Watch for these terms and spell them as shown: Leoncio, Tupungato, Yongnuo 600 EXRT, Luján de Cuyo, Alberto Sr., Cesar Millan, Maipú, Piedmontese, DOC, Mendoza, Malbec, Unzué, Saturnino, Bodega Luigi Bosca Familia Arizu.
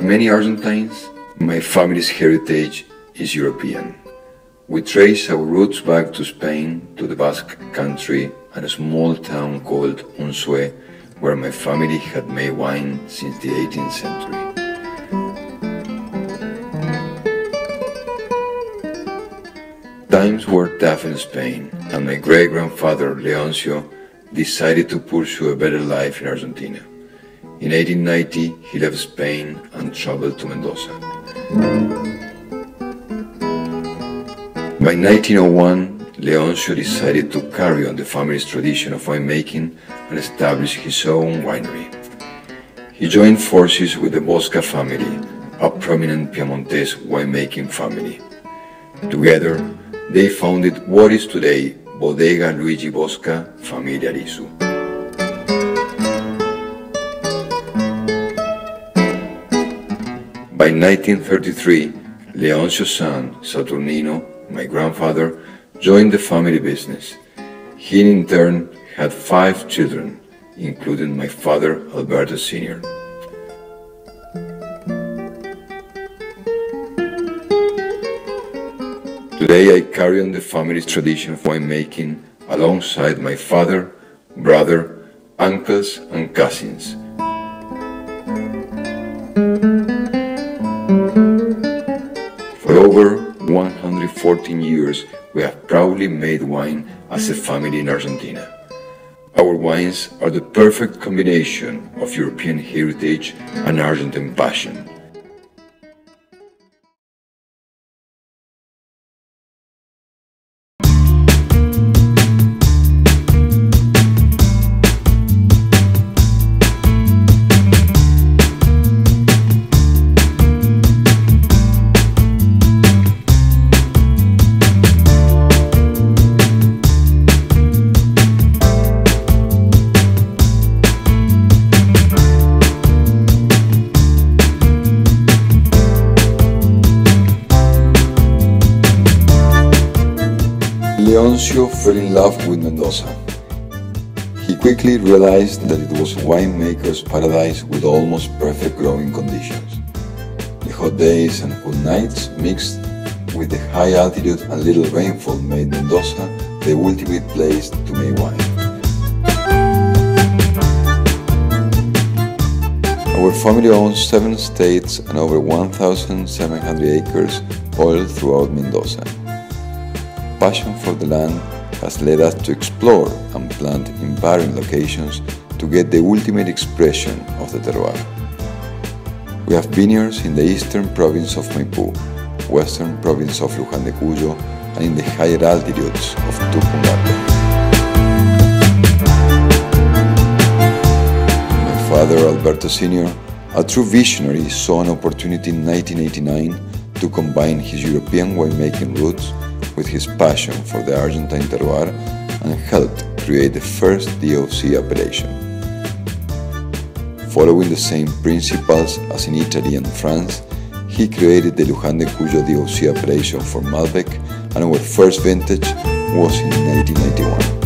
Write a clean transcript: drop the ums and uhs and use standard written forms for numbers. Like many Argentines, my family's heritage is European. We trace our roots back to Spain, to the Basque country, and a small town called Unzué, where my family had made wine since the 18th century. Times were tough in Spain, and my great-grandfather, Leoncio, decided to pursue a better life in Argentina. In 1890, he left Spain and traveled to Mendoza. By 1901, Leoncio decided to carry on the family's tradition of winemaking and establish his own winery. He joined forces with the Bosca family, a prominent Piedmontese winemaking family. Together, they founded what is today Bodega Luigi Bosca Familia Arizu. By 1933, Leoncio's son, Saturnino, my grandfather, joined the family business. He in turn had 5 children, including my father, Alberto Sr. Today I carry on the family's tradition of winemaking alongside my father, brother, uncles and cousins. For over 114 years we have proudly made wine as a family in Argentina. Our wines are the perfect combination of European heritage and Argentine passion. Leoncio fell in love with Mendoza. He quickly realized that it was a winemaker's paradise with almost perfect growing conditions. The hot days and cool nights mixed with the high altitude and little rainfall made Mendoza the ultimate place to make wine. Our family owns 7 estates and over 1,700 acres all throughout Mendoza. Passion for the land has led us to explore and plant in barren locations to get the ultimate expression of the terroir. We have vineyards in the eastern province of Maipú, western province of Luján de Cuyo, and in the higher altitudes of Tupungato. My father, Alberto Sr., a true visionary, saw an opportunity in 1989 to combine his European winemaking roots with his passion for the Argentine terroir and helped create the first DOC appellation. Following the same principles as in Italy and France, he created the Luján de Cuyo DOC appellation for Malbec, and our first vintage was in 1991.